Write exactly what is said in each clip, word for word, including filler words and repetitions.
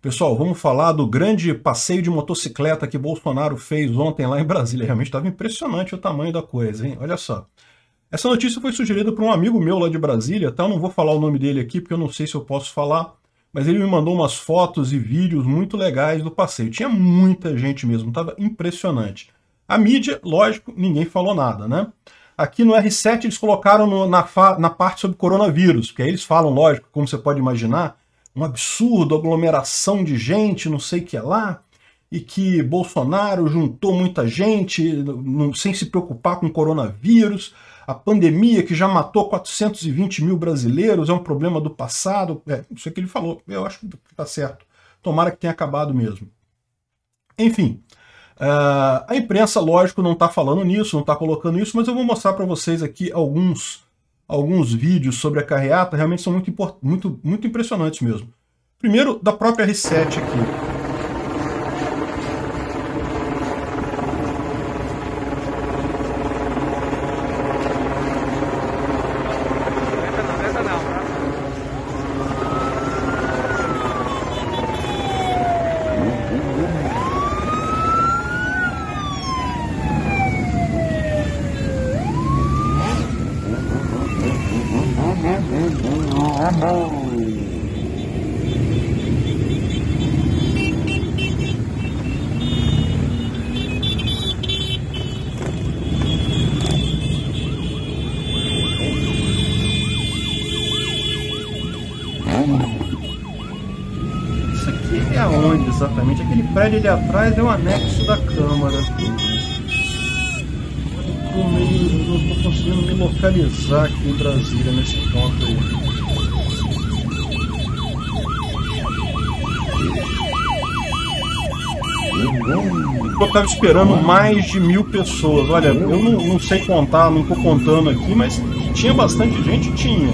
Pessoal, vamos falar do grande passeio de motocicleta que Bolsonaro fez ontem lá em Brasília. Realmente estava impressionante o tamanho da coisa, hein? Olha só. Essa notícia foi sugerida por um amigo meu lá de Brasília, tá? Eu não vou falar o nome dele aqui porque eu não sei se eu posso falar, mas ele me mandou umas fotos e vídeos muito legais do passeio. Tinha muita gente mesmo, estava impressionante. A mídia, lógico, ninguém falou nada, né? Aqui no R sete eles colocaram no, na, na parte sobre coronavírus, porque aí eles falam, lógico, como você pode imaginar, um absurdo, aglomeração de gente, não sei o que é lá, e que Bolsonaro juntou muita gente não, sem se preocupar com o coronavírus, a pandemia que já matou quatrocentos e vinte mil brasileiros, é um problema do passado, é, isso é que ele falou, eu acho que tá certo, tomara que tenha acabado mesmo. Enfim, uh, a imprensa, lógico, não tá falando nisso, não tá colocando isso, mas eu vou mostrar para vocês aqui alguns... alguns vídeos sobre a carreata, realmente são muito, muito, muito impressionantes mesmo. Primeiro, da própria R sete aqui. Essa não, essa não. Isso aqui é aonde exatamente? Aquele prédio ali atrás é o anexo da Câmara. Eu não tô conseguindo me localizar aqui em Brasília nesse ponto aí. Eu estava esperando mais de mil pessoas. Olha, eu não, não sei contar, não estou contando aqui, mas tinha bastante gente, tinha.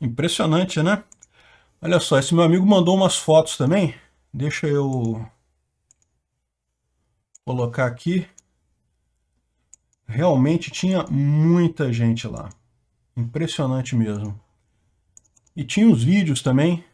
Impressionante, né? Olha só, esse meu amigo mandou umas fotos também. Deixa eu colocar aqui. Realmente tinha muita gente lá. Impressionante mesmo. E tinha os vídeos também.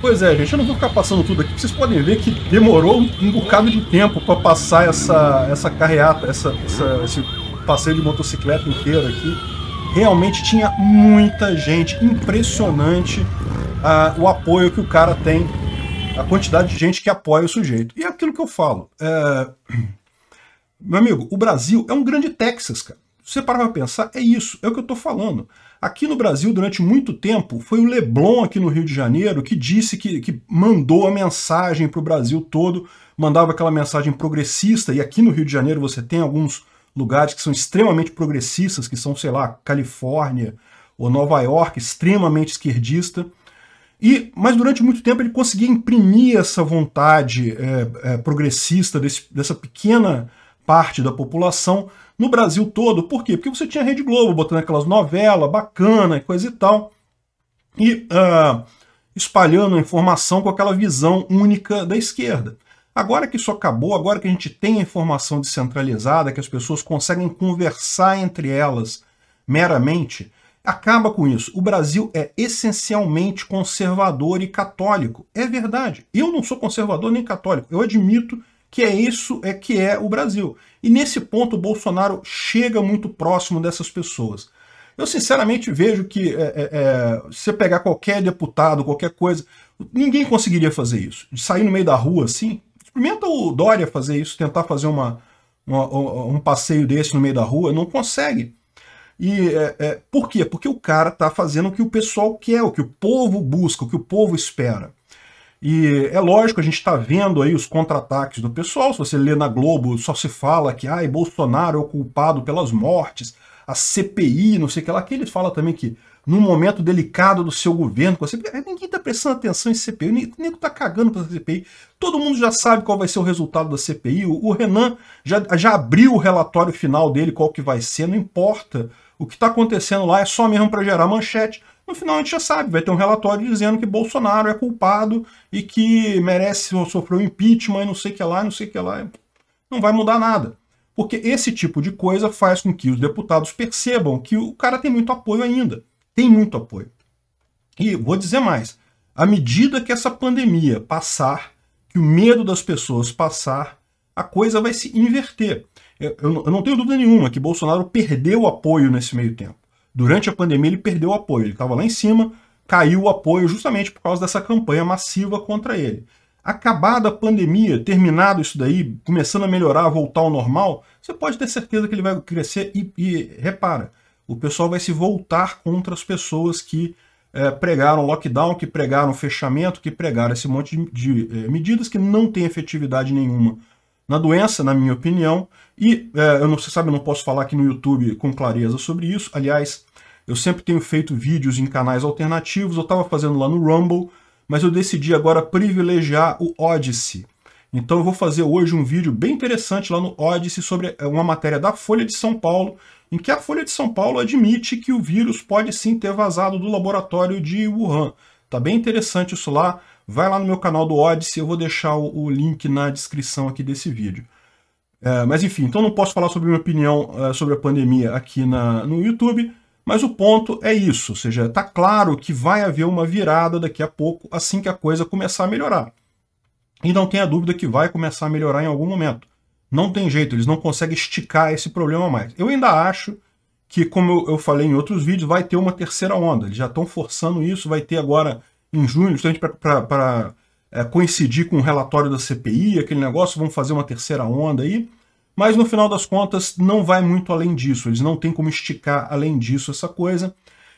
Pois é, gente, eu não vou ficar passando tudo aqui, vocês podem ver que demorou um bocado de tempo para passar essa, essa carreata, essa, essa, esse passeio de motocicleta inteiro aqui. Realmente tinha muita gente, impressionante uh, o apoio que o cara tem, a quantidade de gente que apoia o sujeito. E é aquilo que eu falo, é... meu amigo, o Brasil é um grande Texas, cara. Se você parar para pensar, é isso, é o que eu estou falando. Aqui no Brasil, durante muito tempo, foi o Leblon aqui no Rio de Janeiro que disse que, que mandou a mensagem para o Brasil todo, mandava aquela mensagem progressista, e aqui no Rio de Janeiro você tem alguns lugares que são extremamente progressistas, que são, sei lá, Califórnia ou Nova York, extremamente esquerdista. E, mas durante muito tempo ele conseguia imprimir essa vontade é, é, progressista desse, dessa pequena parte da população no Brasil todo. Por quê? Porque você tinha a Rede Globo botando aquelas novelas bacanas e coisa e tal, e uh, espalhando a informação com aquela visão única da esquerda. Agora que isso acabou, agora que a gente tem a informação descentralizada, que as pessoas conseguem conversar entre elas meramente, acaba com isso. O Brasil é essencialmente conservador e católico. É verdade. Eu não sou conservador nem católico. Eu admito que é isso é que é o Brasil. E nesse ponto o Bolsonaro chega muito próximo dessas pessoas. Eu sinceramente vejo que é, é, é, se você pegar qualquer deputado, qualquer coisa, ninguém conseguiria fazer isso. De sair no meio da rua assim. Experimenta o Dória fazer isso, tentar fazer uma, uma, um passeio desse no meio da rua. Não consegue. E é, é, por quê? Porque o cara está fazendo o que o pessoal quer, o que o povo busca, o que o povo espera. E é lógico, a gente está vendo aí os contra-ataques do pessoal. Se você lê na Globo, só se fala que ah, Bolsonaro é o culpado pelas mortes, a C P I, não sei o que lá. Aqui ele fala também que num momento delicado do seu governo, com a C P I, ninguém está prestando atenção em C P I, ninguém está cagando para a C P I. Todo mundo já sabe qual vai ser o resultado da C P I. O, o Renan já, já abriu o relatório final dele, qual que vai ser, não importa. O que está acontecendo lá é só mesmo para gerar manchete. No final a gente já sabe, vai ter um relatório dizendo que Bolsonaro é culpado e que merece sofrer um impeachment e não sei o que lá, não sei o que lá. Não vai mudar nada. Porque esse tipo de coisa faz com que os deputados percebam que o cara tem muito apoio ainda. Tem muito apoio. E vou dizer mais. À medida que essa pandemia passar, que o medo das pessoas passar, a coisa vai se inverter. Eu não tenho dúvida nenhuma que Bolsonaro perdeu apoio nesse meio tempo. Durante a pandemia ele perdeu apoio. Ele estava lá em cima, caiu o apoio justamente por causa dessa campanha massiva contra ele. Acabada a pandemia, terminado isso daí, começando a melhorar, voltar ao normal, você pode ter certeza que ele vai crescer e, e repara, o pessoal vai se voltar contra as pessoas que é, pregaram lockdown, que pregaram fechamento, que pregaram esse monte de, de é, medidas que não tem efetividade nenhuma na doença, na minha opinião, e é, eu não, você sabe, eu não posso falar aqui no YouTube com clareza sobre isso. Aliás, eu sempre tenho feito vídeos em canais alternativos, eu estava fazendo lá no Rumble, mas eu decidi agora privilegiar o Odysee. Então eu vou fazer hoje um vídeo bem interessante lá no Odysee sobre uma matéria da Folha de São Paulo, em que a Folha de São Paulo admite que o vírus pode sim ter vazado do laboratório de Wuhan. Tá bem interessante isso lá. Vai lá no meu canal do Odysee, eu vou deixar o, o link na descrição aqui desse vídeo. É, mas enfim, então não posso falar sobre minha opinião é, sobre a pandemia aqui na, no YouTube, mas o ponto é isso, ou seja, está claro que vai haver uma virada daqui a pouco, assim que a coisa começar a melhorar. E não tenha dúvida que vai começar a melhorar em algum momento. Não tem jeito, eles não conseguem esticar esse problema mais. Eu ainda acho que, como eu, eu falei em outros vídeos, vai ter uma terceira onda. Eles já estão forçando isso, vai ter agora... em junho, justamente para é, coincidir com o relatório da C P I, aquele negócio, vão fazer uma terceira onda aí, mas no final das contas não vai muito além disso, eles não tem como esticar além disso essa coisa.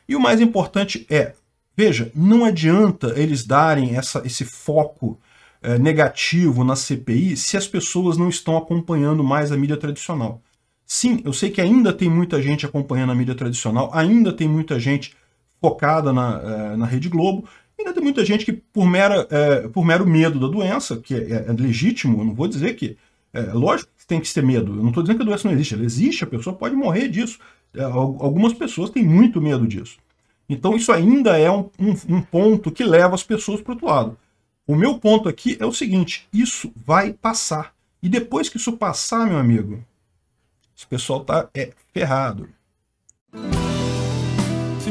E o mais importante é, veja, não adianta eles darem essa, esse foco é, negativo na C P I se as pessoas não estão acompanhando mais a mídia tradicional. Sim, eu sei que ainda tem muita gente acompanhando a mídia tradicional, ainda tem muita gente focada na, na Rede Globo, ainda tem muita gente que, por, mera, é, por mero medo da doença, que é, é legítimo, eu não vou dizer que... É, lógico que tem que ter medo, eu não estou dizendo que a doença não existe, ela existe, a pessoa pode morrer disso. É, algumas pessoas têm muito medo disso. Então isso ainda é um, um, um ponto que leva as pessoas para o outro lado. O meu ponto aqui é o seguinte, isso vai passar. E depois que isso passar, meu amigo, esse pessoal tá é, ferrado. Se